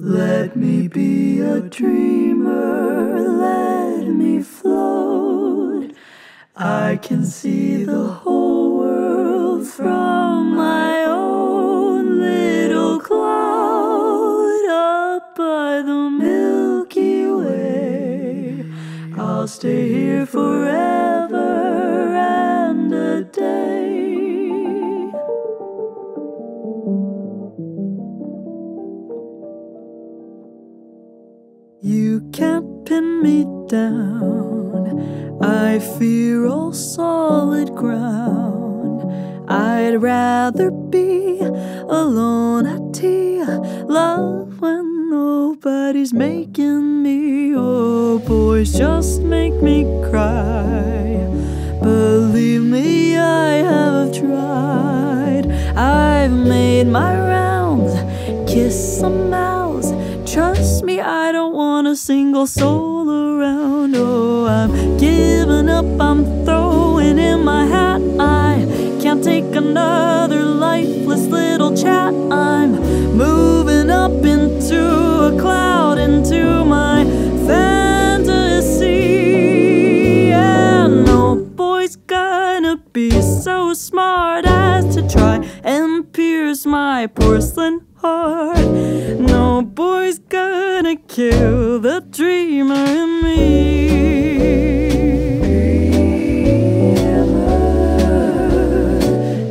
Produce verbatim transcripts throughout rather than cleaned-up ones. Let me be a dreamer, let me float. I can see the whole world from my own little cloud. Up by the Milky Way, I'll stay here forever and a day. You can't pin me down, I fear all solid ground. I'd rather be alone at tea, love when nobody's making me. Oh, boys just make me cry, believe me I have tried. I've made my rounds, kiss some mouths, trust me, I don't want a single soul around. Oh, I'm giving up, I'm throwing in my hat. I can't take another lifeless little chat. I'm moving up into a cloud, into my fantasy. And no boy's gonna be so smart as to try and pierce my porcelain heart. No boy's gonna kill the dreamer in me.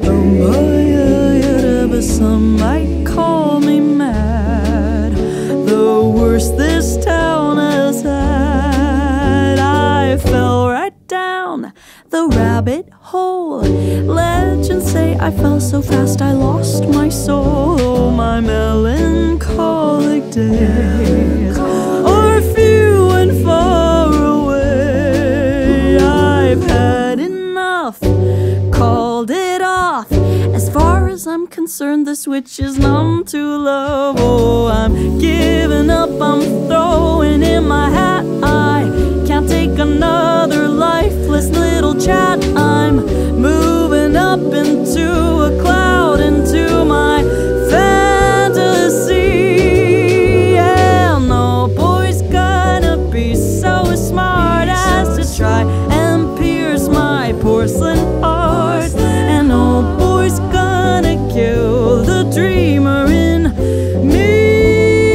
No boy you'd ever, some might call me mad, the worst this town has had. I fell right down the rabbit hole, legends say I fell so fast I lost my soul. Oh, my melancholic days are few and far away. I've had enough, called it off. As far as I'm concerned, the switch is numb to love. Oh, I'm giving up, I'm throwing in my hat. I can't take another lifeless little chat. I'm moving up into a cloud, into my fantasy. And no boy's gonna be so smart as to try and pierce my porcelain heart. And no boy's gonna kill the dreamer in me.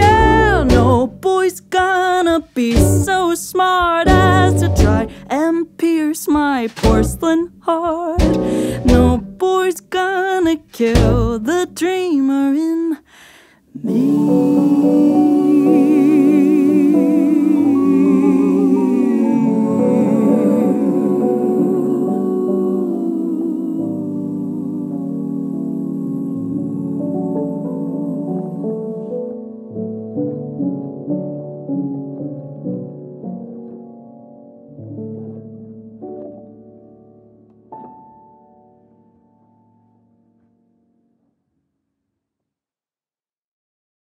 And no boy's gonna be so smart as to try and pierce my porcelain heart. No boy's gonna kill the dreamer in me.